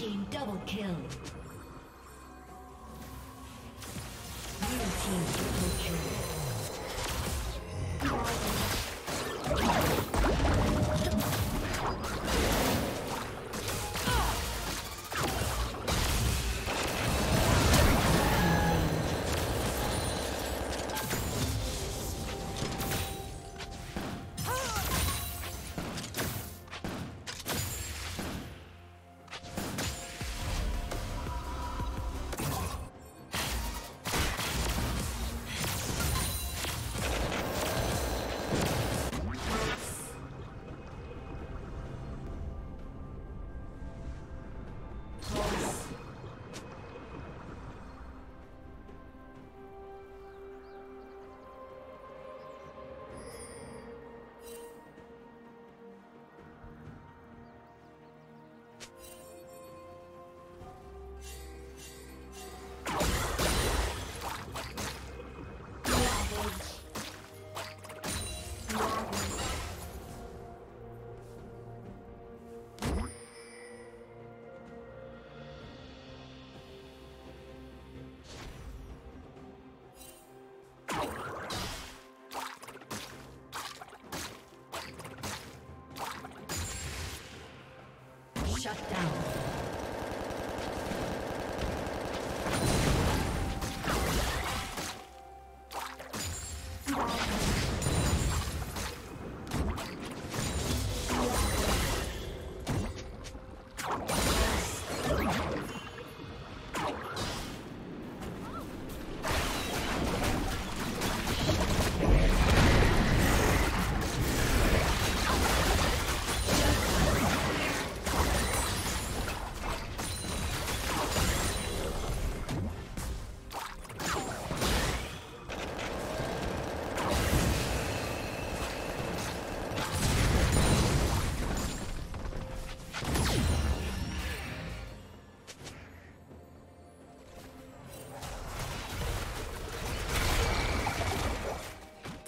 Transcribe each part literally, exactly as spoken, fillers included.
team double kill. Blue team double kill. Shut down.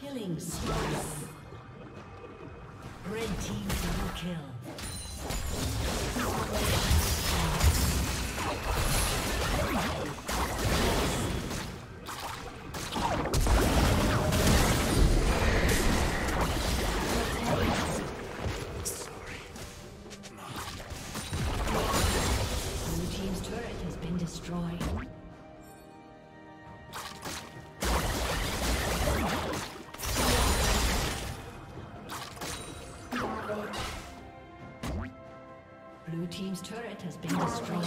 Killing spree. Red team double kill. Has been destroyed.